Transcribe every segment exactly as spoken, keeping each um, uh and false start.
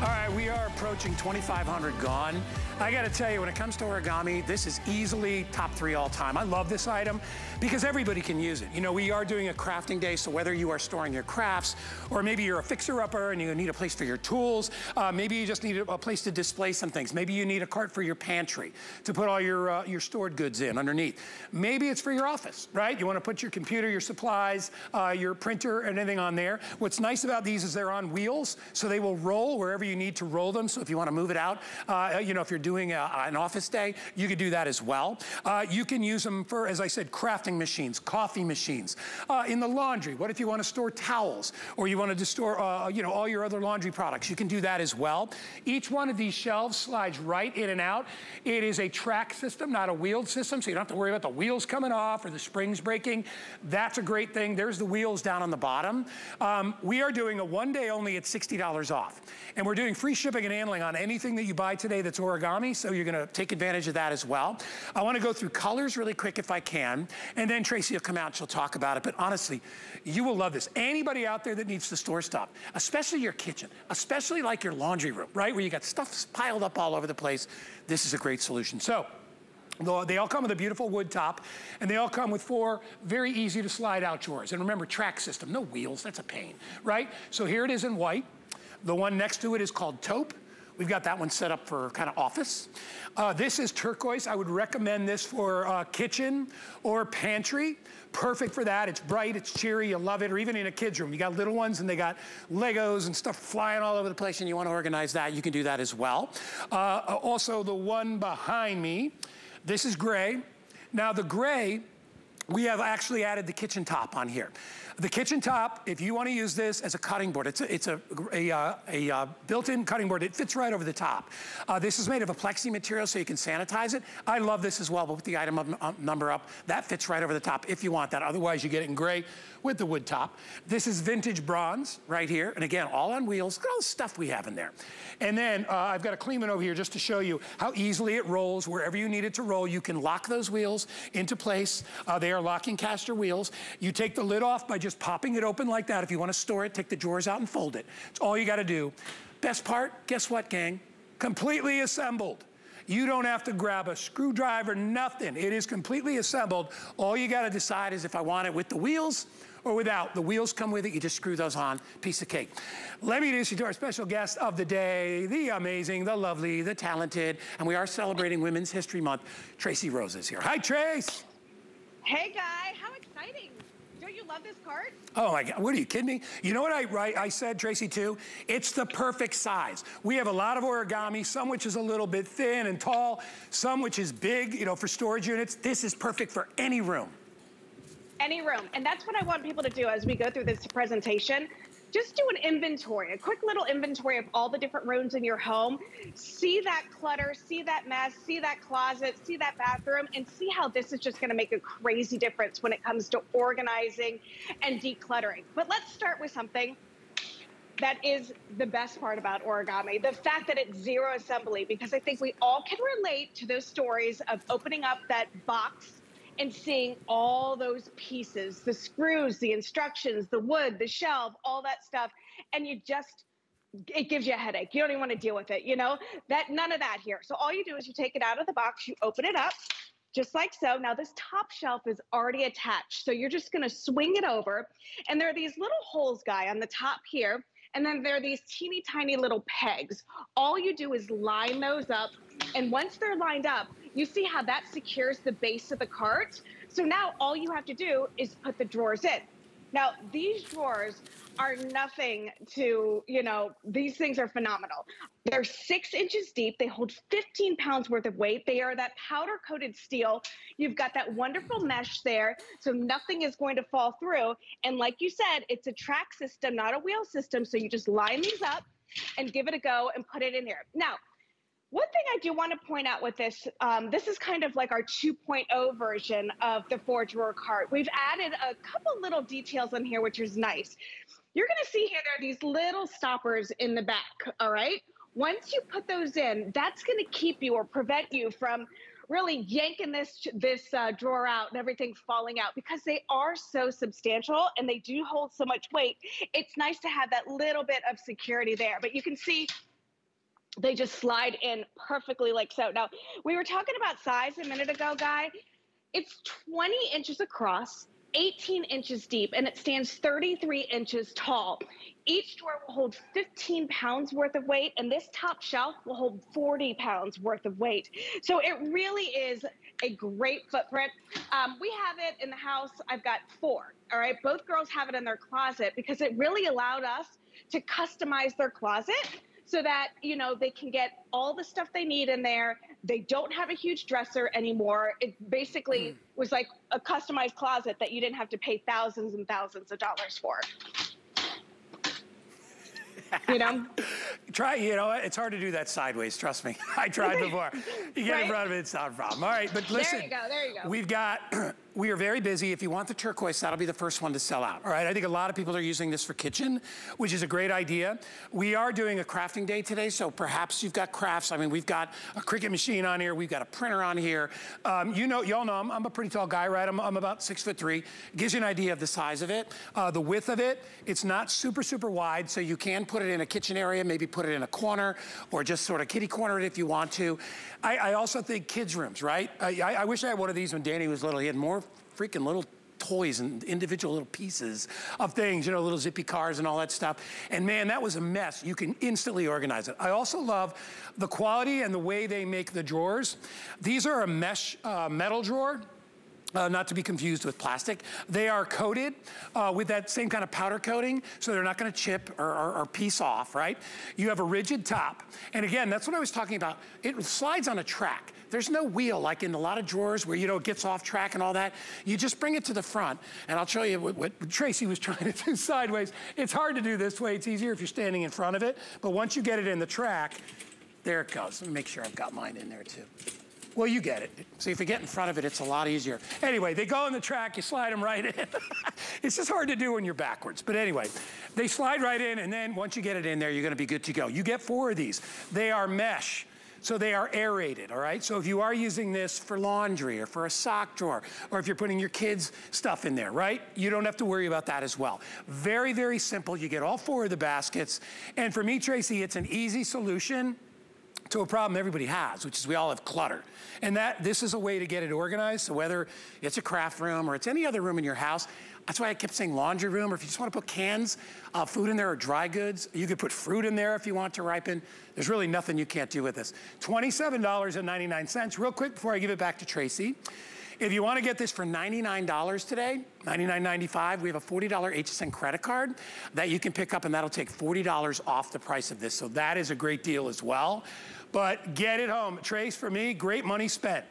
All right, we are approaching twenty-five hundred gone. I gotta tell you, when it comes to origami, this is easily top three all time. I love this item because everybody can use it. You know, we are doing a crafting day, so whether you are storing your crafts, or maybe you're a fixer-upper and you need a place for your tools, uh, maybe you just need a place to display some things. Maybe you need a cart for your pantry to put all your, uh, your stored goods in underneath. Maybe it's for your office, right? You wanna put your computer, your supplies, uh, your printer, and anything on there. What's nice about these is they're on wheels, so they will roll wherever you need to roll them. So if you wanna move it out, uh, you know, if you're doing a, an office day, you could do that as well. Uh, you can use them for, as I said, crafting machines, coffee machines, uh, in the laundry. What if you want to store towels, or you want to store, uh, you know, all your other laundry products? You can do that as well. Each one of these shelves slides right in and out. It is a track system, not a wheeled system, so you don't have to worry about the wheels coming off or the springs breaking. That's a great thing. There's the wheels down on the bottom. Um, we are doing a one day only at sixty dollars off, and we're doing free shipping and handling on anything that you buy today that's origami. So you're gonna take advantage of that as well. I wanna go through colors really quick if I can, and then Tracy will come out and she'll talk about it, but honestly, you will love this. Anybody out there that needs to store stuff, especially your kitchen, especially like your laundry room, right, where you got stuff piled up all over the place, this is a great solution. So, they all come with a beautiful wood top, and they all come with four very easy to slide out drawers. And remember, track system, no wheels, that's a pain, right? So here it is in white. The one next to it is called taupe. We've got that one set up for kind of office. Uh, this is turquoise. I would recommend this for uh, kitchen or pantry. Perfect for that. It's bright, it's cheery, you love it. Or even in a kid's room. You got little ones and they got Legos and stuff flying all over the place and you want to organize that, you can do that as well. Uh, also the one behind me, this is gray. Now the gray, we have actually added the kitchen top on here. The kitchen top, if you want to use this as a cutting board, it's a, it's a, a, a, a built-in cutting board. It fits right over the top. Uh, this is made of a plexi material so you can sanitize it. I love this as well, but with the item up, um, number up, that fits right over the top if you want that. Otherwise, you get it in gray with the wood top. This is vintage bronze right here. And again, all on wheels. Look at all the stuff we have in there. And then uh, I've got a clean one over here just to show you how easily it rolls. Wherever you need it to roll, you can lock those wheels into place. Uh, they are locking caster wheels. You take the lid off by just Just popping it open like that. If you want to store it, take the drawers out and fold it. It's all you got to do. Best part, guess what, gang? Completely assembled. You don't have to grab a screwdriver, nothing. It is completely assembled. All you got to decide is if I want it with the wheels or without. The wheels come with it, you just screw those on, piece of cake. Let me introduce you to our special guest of the day, the amazing, the lovely, the talented, and we are celebrating Women's History Month. Tracy Rose is here. Hi, Trace. Hey, guy. How exciting. Don't you love this cart? Oh my God, what are you kidding me? You know what I right, I said, Tracy, too? It's the perfect size. We have a lot of origami, some which is a little bit thin and tall, some which is big, you know, for storage units. This is perfect for any room. Any room, and that's what I want people to do as we go through this presentation. Just do an inventory, a quick little inventory of all the different rooms in your home. See that clutter, see that mess, see that closet, see that bathroom, and see how this is just gonna make a crazy difference when it comes to organizing and decluttering. But let's start with something that is the best part about origami, the fact that it's zero assembly, because I think we all can relate to those stories of opening up that box and seeing all those pieces, the screws, the instructions, the wood, the shelf, all that stuff, and you just, it gives you a headache. You don't even want to deal with it, you know? That, none of that here. So all you do is you take it out of the box, you open it up, just like so. Now this top shelf is already attached, so you're just gonna swing it over, and there are these little holes, Guy, on the top here, and then there are these teeny tiny little pegs. All you do is line those up, and once they're lined up, you see how that secures the base of the cart? So now all you have to do is put the drawers in. Now, these drawers are nothing to, you know, these things are phenomenal. They're six inches deep. They hold fifteen pounds worth of weight. They are that powder-coated steel. You've got that wonderful mesh there, so nothing is going to fall through. And like you said, it's a track system, not a wheel system, so you just line these up and give it a go and put it in there. Now, one thing I do want to point out with this, um, this is kind of like our two point oh version of the four-drawer cart. We've added a couple little details in here, which is nice. You're going to see here, there are these little stoppers in the back, all right? Once you put those in, that's going to keep you or prevent you from really yanking this, this uh, drawer out and everything falling out, because they are so substantial and they do hold so much weight. It's nice to have that little bit of security there, but you can see they just slide in perfectly like so. Now, we were talking about size a minute ago, guy. It's twenty inches across, eighteen inches deep, and it stands thirty-three inches tall. Each drawer will hold fifteen pounds worth of weight, and this top shelf will hold forty pounds worth of weight. So it really is a great footprint. Um, we have it in the house. I've got four, all right? Both girls have it in their closet because it really allowed us to customize their closet so that, you know, they can get all the stuff they need in there. They don't have a huge dresser anymore. It basically mm. was like a customized closet that you didn't have to pay thousands and thousands of dollars for. You know? Try, you know, it's hard to do that sideways, trust me. I tried before. You get right? in front of it, it's not a problem. All right, but listen. There you go, there you go. We've got, we are very busy. If you want the turquoise, that'll be the first one to sell out, all right? I think a lot of people are using this for kitchen, which is a great idea. We are doing a crafting day today, so perhaps you've got crafts. I mean, we've got a Cricut machine on here. We've got a printer on here. Um, you know, y'all know I'm, I'm a pretty tall guy, right? I'm, I'm about six foot three. Gives you an idea of the size of it, uh, the width of it. It's not super, super wide, so you can put it in a kitchen area, maybe put it in a corner, or just sort of kitty corner it if you want to. I, I also think kids' rooms, right? I, I, I wish I had one of these when Danny was little. He had more freaking little toys and individual little pieces of things, you know, little zippy cars and all that stuff. And man, that was a mess. You can instantly organize it. I also love the quality and the way they make the drawers. These are a mesh uh, metal drawer. Uh, not to be confused with plastic. They are coated uh, with that same kind of powder coating, so they're not gonna chip or, or, or piece off, right? You have a rigid top. And again, that's what I was talking about. It slides on a track. There's no wheel like in a lot of drawers where, you know, it gets off track and all that. You just bring it to the front, and I'll show you what, what Tracy was trying to do sideways. It's hard to do this way. It's easier if you're standing in front of it. But once you get it in the track, there it goes. Let me make sure I've got mine in there too. Well, you get it. So if you get in front of it, it's a lot easier. Anyway, they go on the track, you slide them right in. It's just hard to do when you're backwards. But anyway, they slide right in, and then once you get it in there, you're gonna be good to go. You get four of these. They are mesh, so they are aerated, all right? So if you are using this for laundry or for a sock drawer, or if you're putting your kids' stuff in there, right? You don't have to worry about that as well. Very, very simple. You get all four of the baskets. And for me, Tracy, it's an easy solution to a problem everybody has, which is we all have clutter. And that this is a way to get it organized, so whether it's a craft room or it's any other room in your house, that's why I kept saying laundry room, or if you just wanna put cans of food in there or dry goods, you could put fruit in there if you want to ripen. There's really nothing you can't do with this. twenty-seven ninety-nine, real quick before I give it back to Tracy. If you wanna get this for ninety-nine dollars today, ninety-nine ninety-five, we have a forty dollar H S N credit card that you can pick up, and that'll take forty dollars off the price of this. So that is a great deal as well. But get it home. Trace, for me, great money spent.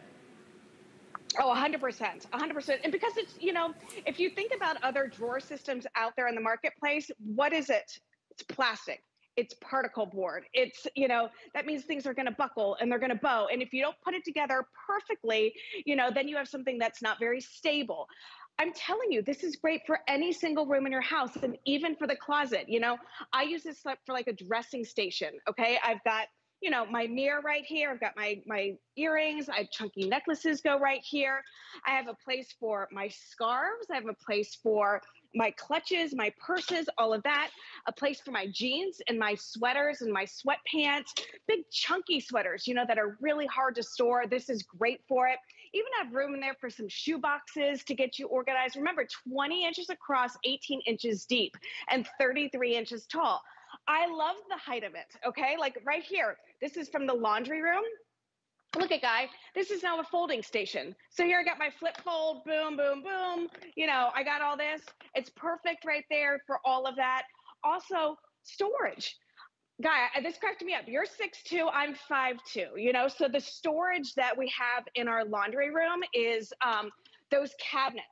Oh, one hundred percent, one hundred percent. And because it's, you know, if you think about other drawer systems out there in the marketplace, what is it? It's plastic. It's particle board. It's, you know, that means things are going to buckle and they're going to bow. And if you don't put it together perfectly, you know, then you have something that's not very stable. I'm telling you, this is great for any single room in your house and even for the closet. You know, I use this for like a dressing station. Okay. I've got, you know, my mirror right here. I've got my, my earrings. I have chunky necklaces go right here. I have a place for my scarves. I have a place for my clutches, my purses, all of that. A place for my jeans and my sweaters and my sweatpants, big chunky sweaters, you know, that are really hard to store. This is great for it. Even have room in there for some shoe boxes to get you organized. Remember, twenty inches across, eighteen inches deep, and thirty-three inches tall. I love the height of it, okay? Like right here, this is from the laundry room. Look at guy, this is now a folding station. So here I got my flip fold, boom, boom, boom. You know, I got all this. It's perfect right there for all of that. Also, storage. Guy, this cracked me up. You're six two, I'm five two, you know? So the storage that we have in our laundry room is um, those cabinets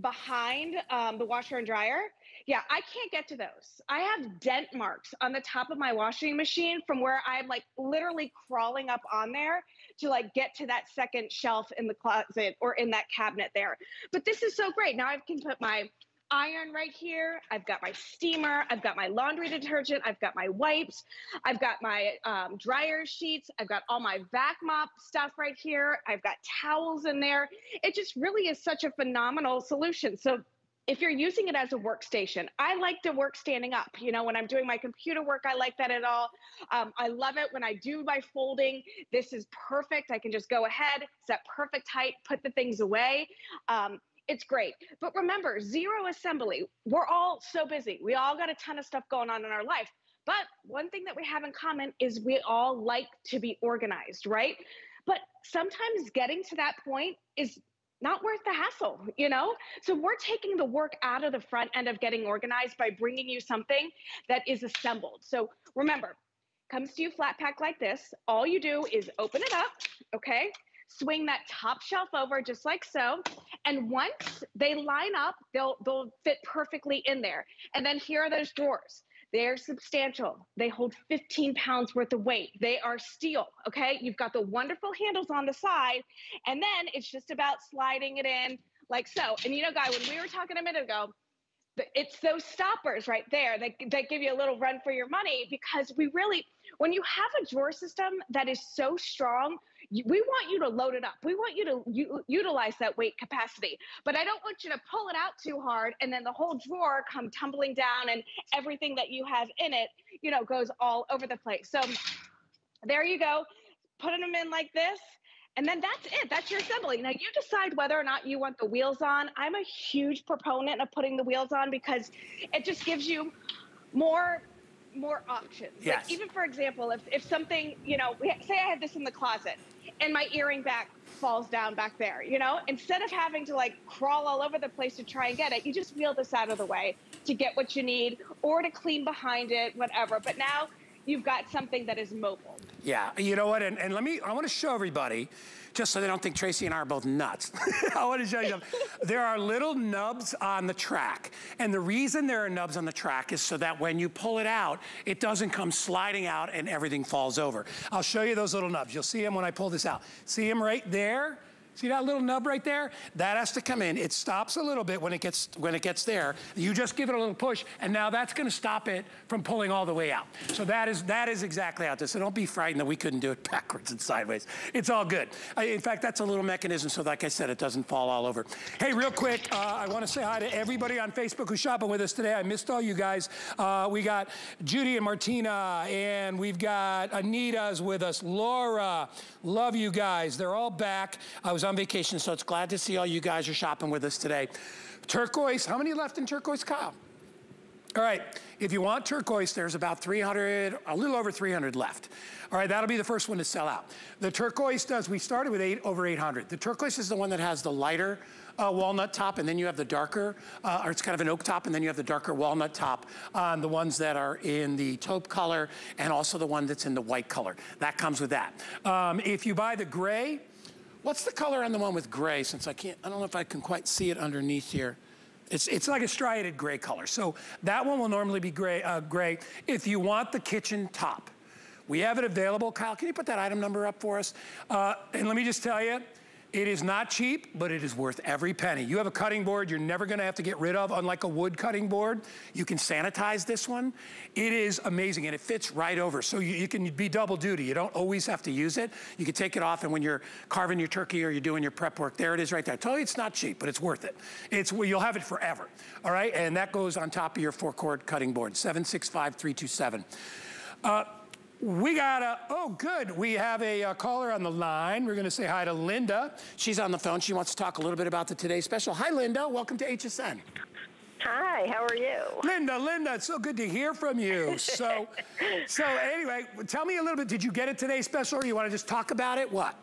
behind um, the washer and dryer. Yeah, I can't get to those. I have dent marks on the top of my washing machine from where I'm like literally crawling up on there to like get to that second shelf in the closet or in that cabinet there. But this is so great. Now I can put my iron right here. I've got my steamer. I've got my laundry detergent. I've got my wipes. I've got my um, dryer sheets. I've got all my vac mop stuff right here. I've got towels in there. It just really is such a phenomenal solution. So if you're using it as a workstation, I like to work standing up. You know, when I'm doing my computer work, I like that at all. Um, I love it when I do my folding. This is perfect. I can just go ahead, set perfect height, put the things away. Um, it's great. But remember, zero assembly. We're all so busy. We all got a ton of stuff going on in our life. But one thing that we have in common is we all like to be organized, right? But sometimes getting to that point is not worth the hassle, you know? So we're taking the work out of the front end of getting organized by bringing you something that is assembled. So remember, comes to you flat pack like this. All you do is open it up, okay? Swing that top shelf over just like so. And once they line up, they'll, they'll fit perfectly in there. And then here are those drawers. They're substantial. They hold fifteen pounds worth of weight. They are steel, okay? You've got the wonderful handles on the side, and then it's just about sliding it in like so. And you know, Guy, when we were talking a minute ago, it's those stoppers right there that, that give you a little run for your money, because we really, when you have a drawer system that is so strong, you, we want you to load it up. We want you to u utilize that weight capacity, but I don't want you to pull it out too hard and then the whole drawer come tumbling down and everything that you have in it, you know, goes all over the place. So there you go, putting them in like this. And then that's it, that's your assembly. Now you decide whether or not you want the wheels on. I'm a huge proponent of putting the wheels on because it just gives you more, more options. Yes. Like even for example, if, if something, you know, say I had this in the closet and my earring back falls down back there, you know, instead of having to like crawl all over the place to try and get it, you just wheel this out of the way to get what you need or to clean behind it, whatever. But now you've got something that is mobile. Yeah, you know what, and, and let me, I wanna show everybody, just so they don't think Tracy and I are both nuts. I wanna show you something. There are little nubs on the track. And the reason there are nubs on the track is so that when you pull it out, it doesn't come sliding out and everything falls over. I'll show you those little nubs. You'll see them when I pull this out. See them right there? See that little nub right there? That has to come in. It stops a little bit when it gets when it gets there. You just give it a little push, and now that's gonna stop it from pulling all the way out. So that is that is exactly how it is. So don't be frightened that we couldn't do it backwards and sideways. It's all good. I, in fact, that's a little mechanism, so like I said, it doesn't fall all over. Hey, real quick, uh, I wanna say hi to everybody on Facebook who's shopping with us today. I missed all you guys. Uh, we got Judy and Martina, and we've got Anita's with us. Laura, love you guys. They're all back. I was on vacation, so it's glad to see all you guys are shopping with us today. Turquoise, how many left in turquoise, Kyle? All right, if you want turquoise, there's about three hundred, a little over three hundred left. All right, that'll be the first one to sell out. The turquoise does, we started with eight, over eight hundred. The turquoise is the one that has the lighter uh, walnut top, and then you have the darker, uh, or it's kind of an oak top, and then you have the darker walnut top on the ones that are in the taupe color, and also the one that's in the white color. That comes with that. Um, if you buy the gray, what's the color on the one with gray? Since I can't, I don't know if I can quite see it underneath here. It's, it's like a striated gray color. So that one will normally be gray, uh, gray. If you want the kitchen top, we have it available. Kyle, can you put that item number up for us? Uh, and let me just tell you, it is not cheap, but it is worth every penny. You have a cutting board you're never gonna have to get rid of, unlike a wood cutting board. You can sanitize this one. It is amazing, and it fits right over. So you, you can be double duty. You don't always have to use it. You can take it off, and when you're carving your turkey or you're doing your prep work, there it is right there. I tell you it's not cheap, but it's worth it. It's, you'll have it forever, all right? And that goes on top of your four-chord cutting board, seven six five, three two seven. Uh, We got a, oh good, we have a uh, caller on the line. We're gonna say hi to Linda. She's on the phone. She wants to talk a little bit about the Today Special. Hi, Linda, welcome to H S N. Hi, how are you? Linda, Linda, it's so good to hear from you. So, so anyway, tell me a little bit, did you get a Today Special or you wanna just talk about it, what?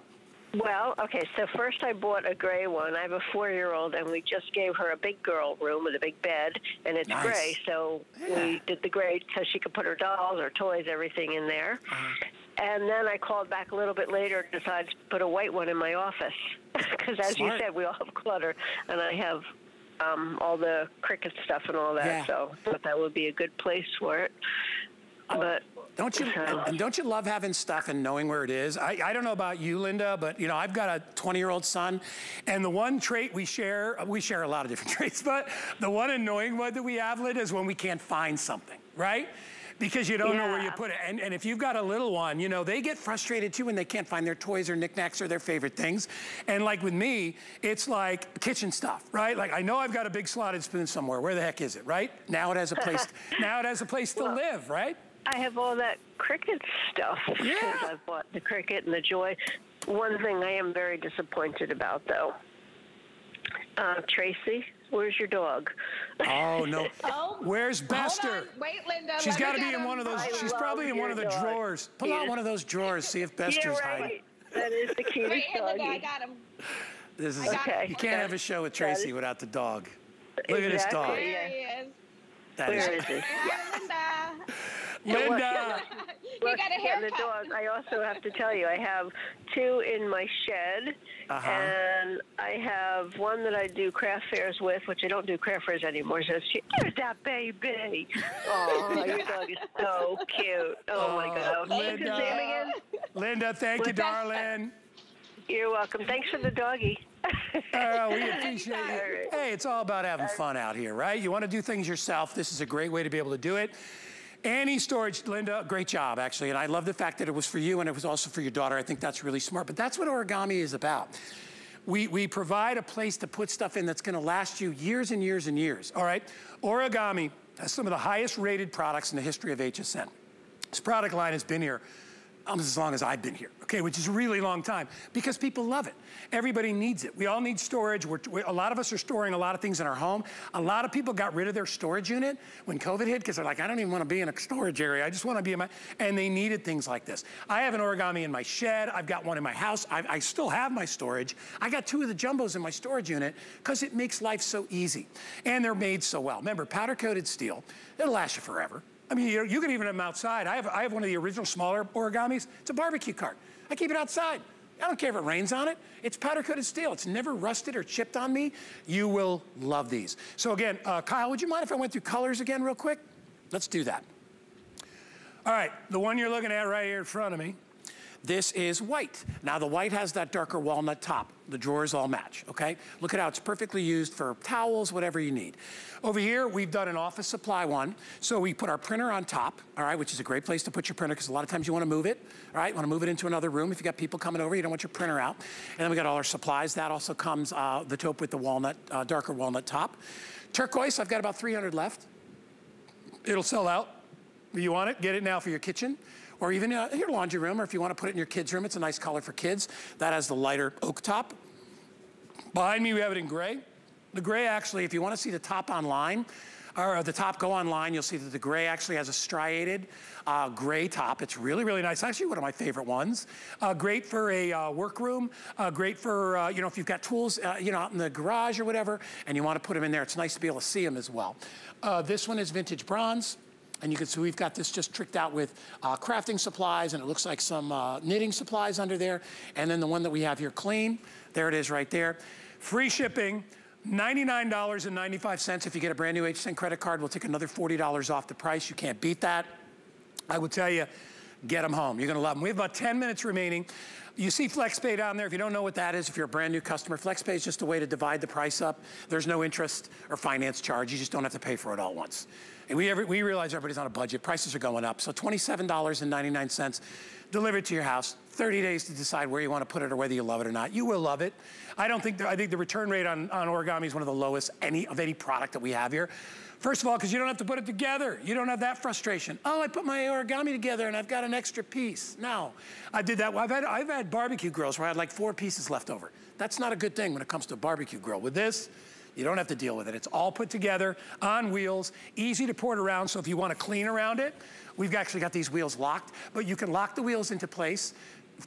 Well, okay, so first I bought a gray one. I have a four-year-old, and we just gave her a big girl room with a big bed, and it's nice. Gray, so yeah. We did the gray so she could put her dolls, her toys, everything in there. Uh-huh. And then I called back a little bit later and decided to put a white one in my office because, as Smart. You said, we all have clutter, and I have um, all the Cricut stuff and all that, yeah. So I thought that would be a good place for it. But don't you and don't you love having stuff and knowing where it is? I, I don't know about you, Linda, but you know I've got a twenty-year-old son, and the one trait we share we share a lot of different traits, but the one annoying one that we have, Linda, is when we can't find something, right? Because you don't yeah. know where you put it. And, and if you've got a little one, you know, they get frustrated too when they can't find their toys or knickknacks or their favorite things. And like with me, it's like kitchen stuff, right? Like I know I've got a big slotted spoon somewhere. Where the heck is it, right? Now it has a place, now it has a place to well, live, right? I have all that Cricut stuff. Yeah. Because I've bought the Cricut and the Joy. One thing I am very disappointed about, though. Uh, Tracy, where's your dog? Oh, no. Oh, where's Buster? Wait, Linda. She's got to be in him. one of those. I she's probably in one of the dog. drawers. Pull yes. out one of those drawers. See if Buster's yeah, right. hiding. That is the cutest Wait, doggy. Linda, I got him. This is, okay. You can't that, have a show with Tracy is, without the dog. Look exactly, at this dog. There he is. That Where is, is it? Yeah. Linda. Linda. Look, got a haircut. The dog. I also have to tell you, I have two in my shed, uh-huh. and I have one that I do craft fairs with, which I don't do craft fairs anymore. So she, there's that baby. Oh, your dog is so cute. Oh, oh my God. Linda. What's his name again? Linda, thank you, darling. You're welcome. Thanks for the doggy. Oh, we appreciate it. Hey, it's all about having fun out here, right? You want to do things yourself. This is a great way to be able to do it. Any storage, Linda, great job, actually. And I love the fact that it was for you and it was also for your daughter. I think that's really smart. But that's what origami is about. We, we provide a place to put stuff in that's going to last you years and years and years, all right? Origami has some of the highest rated products in the history of H S N. This product line has been here almost as long as I've been here, okay, which is a really long time, because people love it. Everybody needs it. We all need storage. We're, we, a lot of us are storing a lot of things in our home. A lot of people got rid of their storage unit when COVID hit, because they're like, I don't even want to be in a storage area. I just want to be in my, and they needed things like this. I have an origami in my shed. I've got one in my house. I, I still have my storage. I got two of the jumbos in my storage unit, because it makes life so easy. And they're made so well. Remember, powder-coated steel, it'll last you forever. I mean, you can even have them outside. I have, I have one of the original smaller origamis. It's a barbecue cart. I keep it outside. I don't care if it rains on it. It's powder-coated steel. It's never rusted or chipped on me. You will love these. So again, uh, Kyle, would you mind if I went through colors again real quick? Let's do that. All right, the one you're looking at right here in front of me, this is white. Now, the white has that darker walnut top. The drawers all match, okay? Look at how it's perfectly used for towels, whatever you need. Over here, we've done an office supply one. So we put our printer on top, all right, which is a great place to put your printer, because a lot of times you want to move it, all right? Want to move it into another room. If you've got people coming over, you don't want your printer out. And then we got all our supplies. That also comes, uh, the taupe with the walnut, uh, darker walnut top. Turquoise, I've got about three hundred left. It'll sell out. You want it? Get it now for your kitchen. Or even uh, your laundry room, or if you want to put it in your kids' room, it's a nice color for kids. That has the lighter oak top. Behind me, we have it in gray. The gray actually, if you want to see the top online, or the top go online, you'll see that the gray actually has a striated uh, gray top. It's really, really nice. Actually, one of my favorite ones. Uh, great for a uh, workroom. Uh, great for, uh, you know, if you've got tools, uh, you know, out in the garage or whatever, and you want to put them in there, it's nice to be able to see them as well. Uh, this one is vintage bronze. And you can see we've got this just tricked out with uh, crafting supplies, and it looks like some uh, knitting supplies under there. And then the one that we have here, clean, there it is right there. Free shipping, ninety-nine ninety-five. If you get a brand new H S N credit card, we'll take another forty dollars off the price. You can't beat that. I will tell you, get them home. You're gonna love them. We have about ten minutes remaining. You see FlexPay down there. If you don't know what that is, if you're a brand new customer, FlexPay is just a way to divide the price up. There's no interest or finance charge. You just don't have to pay for it all at once. And we, every, we realize everybody's on a budget. Prices are going up. So twenty-seven ninety-nine delivered to your house. thirty days to decide where you want to put it or whether you love it or not. You will love it. I don't think, the, I think the return rate on, on origami is one of the lowest any of any product that we have here. First of all, because you don't have to put it together. You don't have that frustration. Oh, I put my origami together and I've got an extra piece. No, I did that. I've had, I've had barbecue grills where I had like four pieces left over. That's not a good thing when it comes to a barbecue grill. With this, you don't have to deal with it. It's all put together on wheels, easy to port around. So if you want to clean around it, we've actually got these wheels locked, but you can lock the wheels into place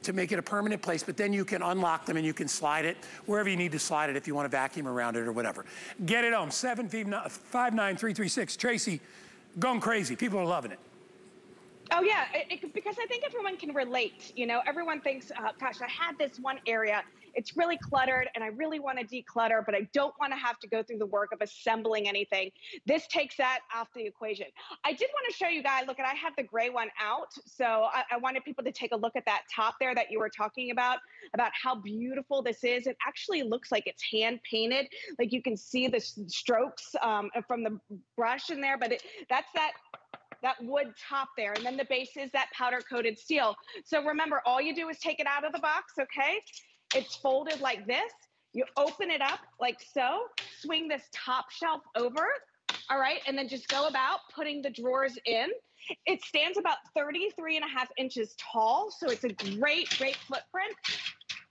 to make it a permanent place, but then you can unlock them and you can slide it wherever you need to slide it if you want to vacuum around it or whatever. Get it home, seven five nine three three six. Tracy, going crazy. People are loving it. Oh, yeah, it, it, because I think everyone can relate. You know, everyone thinks, uh, gosh, I had this one area. It's really cluttered, and I really want to declutter, but I don't want to have to go through the work of assembling anything. This takes that off the equation. I did want to show you guys, look, and I have the gray one out, so I, I wanted people to take a look at that top there that you were talking about, about how beautiful this is. It actually looks like it's hand-painted. Like, you can see the strokes um, from the brush in there, but it, that's that... that wood top there, and then the base is that powder coated steel. So remember, all you do is take it out of the box, okay? It's folded like this. You open it up like so, swing this top shelf over, all right? And then just go about putting the drawers in. It stands about thirty-three and a half inches tall, so it's a great, great footprint.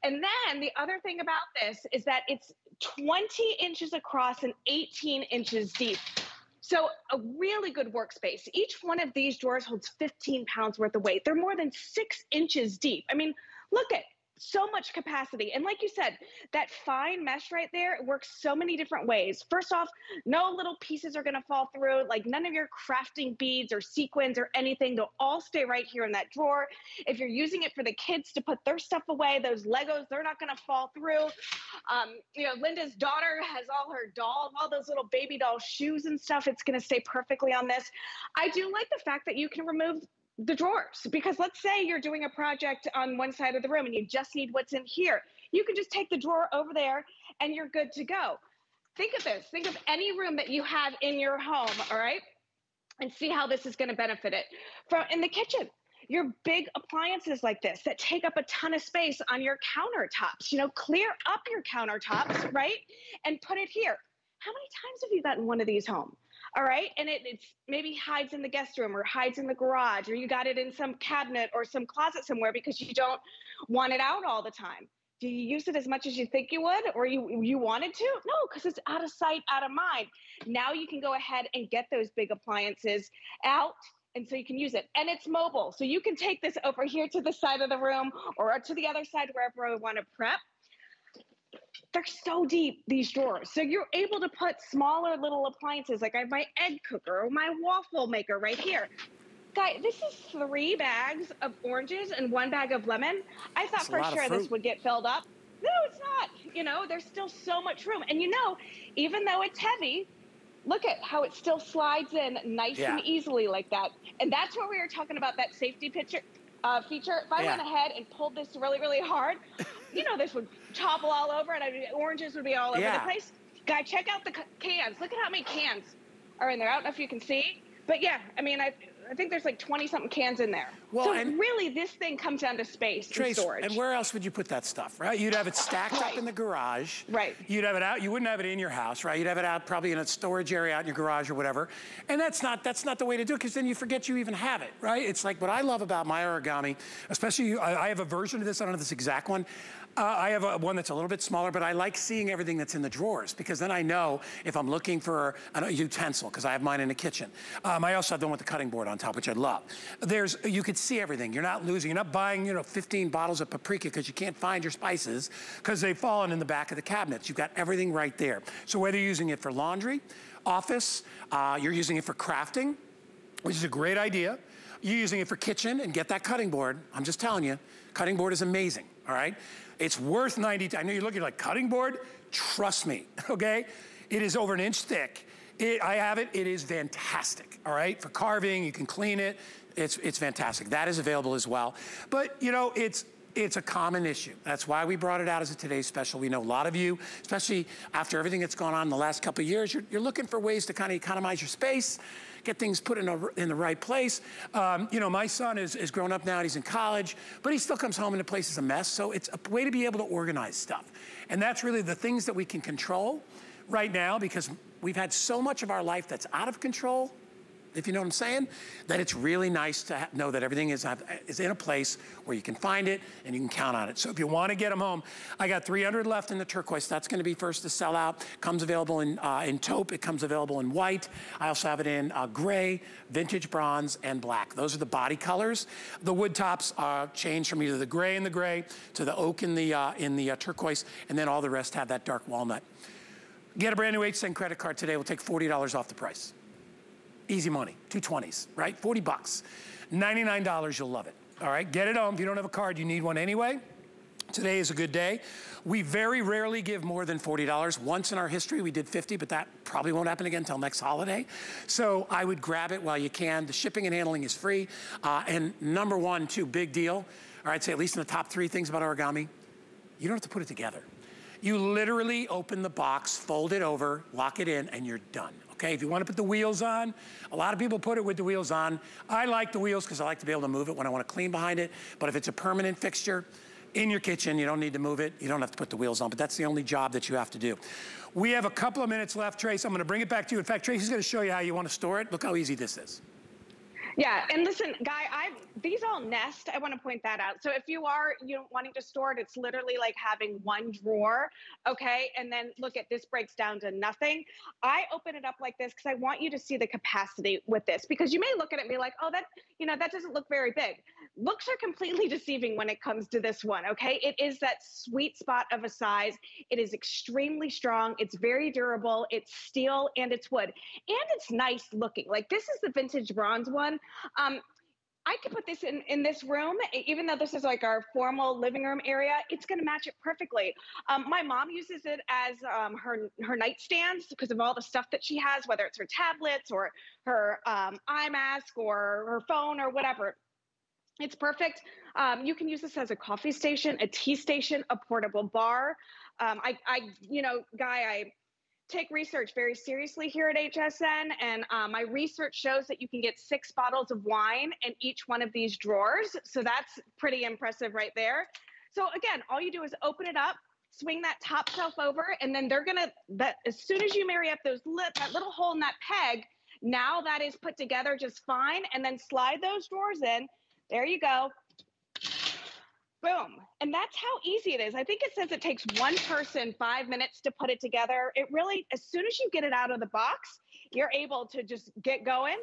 And then the other thing about this is that it's twenty inches across and eighteen inches deep. So a really good workspace. Each one of these drawers holds fifteen pounds worth of weight. They're more than six inches deep. I mean, look at so much capacity. And like you said, that fine mesh right there, it works so many different ways. First off, no little pieces are going to fall through, like none of your crafting beads or sequins or anything. They'll all stay right here in that drawer. If you're using it for the kids to put their stuff away, those Legos, they're not going to fall through. Um, you know, Linda's daughter has all her dolls, all those little baby doll shoes and stuff. It's going to stay perfectly on this. I do like the fact that you can remove the drawers, because let's say you're doing a project on one side of the room and you just need what's in here. You can just take the drawer over there and you're good to go. Think of this. Think of any room that you have in your home, all right, and see how this is going to benefit it. From in the kitchen, your big appliances like this that take up a ton of space on your countertops, you know, clear up your countertops, right, and put it here. How many times have you gotten one of these home? All right, and it it's maybe hides in the guest room or hides in the garage, or you got it in some cabinet or some closet somewhere because you don't want it out all the time. Do you use it as much as you think you would, or you, you wanted to? No, because it's out of sight, out of mind. Now you can go ahead and get those big appliances out, and so you can use it. And it's mobile, so you can take this over here to the side of the room or to the other side wherever you want to prep. They're so deep, these drawers. So you're able to put smaller little appliances, like I have my egg cooker or my waffle maker right here. Guy, this is three bags of oranges and one bag of lemon. I thought for sure this would get filled up. No, it's not. You know, there's still so much room. And you know, even though it's heavy, look at how it still slides in nice yeah. and easily like that. And that's where we were talking about that safety picture. Uh, feature. If I yeah. went ahead and pulled this really, really hard, you know, this would topple all over, and I mean, oranges would be all over yeah. the place. Guy, check out the cans. Look at how many cans are in there. I don't know if you can see, but yeah, I mean, I I think there's like twenty something cans in there. Well, so really, this thing comes down to space Trace, and storage. And where else would you put that stuff, right? You'd have it stacked right. up in the garage. Right. You'd have it out. You wouldn't have it in your house, right? You'd have it out probably in a storage area out in your garage or whatever. And that's not that's not the way to do it, because then you forget you even have it, right? It's like what I love about my origami, especially I, I have a version of this. I don't know this exact one. Uh, I have a, one that's a little bit smaller, but I like seeing everything that's in the drawers, because then I know if I'm looking for a utensil, because I have mine in the kitchen. Um, I also have the one with the cutting board on top, which I love. There's, you could see everything. You're not losing, you're not buying, you know, fifteen bottles of paprika because you can't find your spices because they've fallen in the back of the cabinets. You've got everything right there. So whether you're using it for laundry, office, uh, you're using it for crafting, which is a great idea. You're using it for kitchen, and get that cutting board. I'm just telling you, cutting board is amazing, all right? It's worth ninety, I know you're looking like cutting board, trust me, okay? It is over an inch thick. It, I have it, it is fantastic, all right? For carving, you can clean it, it's, it's fantastic. That is available as well. But you know, it's, it's a common issue. That's why we brought it out as a today's special. We know a lot of you, especially after everything that's gone on in the last couple of years, you're, you're looking for ways to kind of economize your space, get things put in, a, in the right place. Um, you know, my son is, is grown up now, and he's in college, but he still comes home and the place is a mess. So it's a way to be able to organize stuff. And that's really the things that we can control right now, because we've had so much of our life that's out of control, if you know what I'm saying, that it's really nice to know that everything is, is in a place where you can find it and you can count on it. So if you want to get them home, I got three hundred left in the turquoise. That's going to be first to sell out. Comes available in, uh, in taupe. It comes available in white. I also have it in uh, gray, vintage bronze, and black. Those are the body colors. The wood tops uh, change from either the gray and the gray to the oak in the, uh, in the uh, turquoise, and then all the rest have that dark walnut. Get a brand new eight cent credit card today. We'll take forty dollars off the price. Easy money, two twenties, right? forty bucks, ninety-nine dollars, you'll love it, all right? Get it home. If you don't have a card, you need one anyway. Today is a good day. We very rarely give more than forty dollars. Once in our history, we did fifty, but that probably won't happen again until next holiday. So I would grab it while you can. The shipping and handling is free. Uh, and number one, too, big deal. All right, say at least in the top three things about origami, you don't have to put it together. You literally open the box, fold it over, lock it in, and you're done. Okay, if you want to put the wheels on, a lot of people put it with the wheels on. I like the wheels because I like to be able to move it when I want to clean behind it. But if it's a permanent fixture in your kitchen, you don't need to move it. You don't have to put the wheels on, but that's the only job that you have to do. We have a couple of minutes left, Trace. I'm going to bring it back to you. In fact, Tracy's going to show you how you want to store it. Look how easy this is. Yeah, and listen, Guy, I these all nest. I want to point that out. So if you are you know, wanting to store it, it's literally like having one drawer, okay? And then look at this breaks down to nothing. I open it up like this because I want you to see the capacity with this, because you may look at it and be like, oh, that you know that doesn't look very big. Looks are completely deceiving when it comes to this one, okay? It is that sweet spot of a size. It is extremely strong. It's very durable. It's steel and it's wood, and it's nice looking. Like this is the vintage bronze one. Um, I could put this in, in this room, even though this is like our formal living room area, it's going to match it perfectly. Um, my mom uses it as um, her, her nightstands because of all the stuff that she has, whether it's her tablets or her um, eye mask or her phone or whatever. It's perfect. Um, you can use this as a coffee station, a tea station, a portable bar. Um, I, I, you know, Guy, I... take research very seriously here at H S N, and um, my research shows that you can get six bottles of wine in each one of these drawers, so that's pretty impressive right there. So again, all you do is open it up, swing that top shelf over, and then they're gonna, that as soon as you marry up those li that little hole in that peg, now that is put together just fine, and then slide those drawers in. There you go. Boom. And that's how easy it is. I think it says it takes one person five minutes to put it together. It really, as soon as you get it out of the box, you're able to just get going.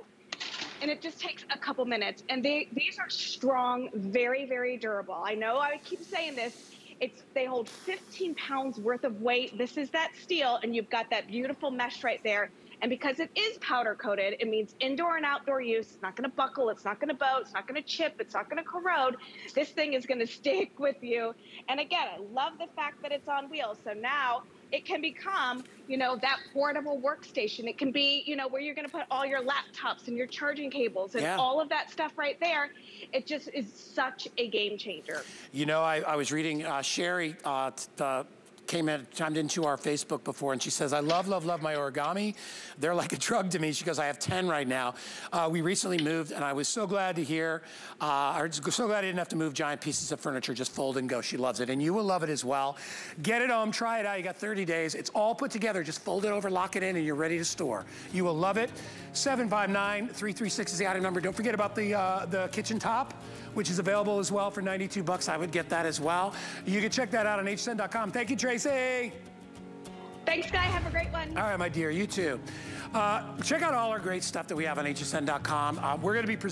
And it just takes a couple minutes. And they, these are strong, very, very durable. I know I keep saying this. It's, they hold fifteen pounds worth of weight. This is that steel, and you've got that beautiful mesh right there. And because it is powder coated, it means indoor and outdoor use. It's not gonna buckle, it's not gonna bow, it's not gonna chip, it's not gonna corrode. This thing is gonna stick with you. And again, I love the fact that it's on wheels. So now it can become, you know, that portable workstation. It can be, you know, where you're gonna put all your laptops and your charging cables and yeah. all of that stuff right there. It just is such a game changer. You know, I, I was reading uh, Sherry, uh, the, came in, chimed into our Facebook before, and she says, I love, love, love my origami. They're like a drug to me. She goes, I have ten right now. Uh, we recently moved, and I was so glad to hear, uh, or so glad I didn't have to move giant pieces of furniture, just fold and go. She loves it, and you will love it as well. Get it home, try it out, you got thirty days. It's all put together, just fold it over, lock it in, and you're ready to store. You will love it. seven five nine, three three six is the item number. Don't forget about the, uh, the kitchen top, which is available as well for ninety-two bucks. I would get that as well. You can check that out on H S N dot com. Thank you, Tracy. Thanks, Guy. Have a great one. All right, my dear. You too. Uh, check out all our great stuff that we have on H S N dot com. Uh, we're going to be presenting.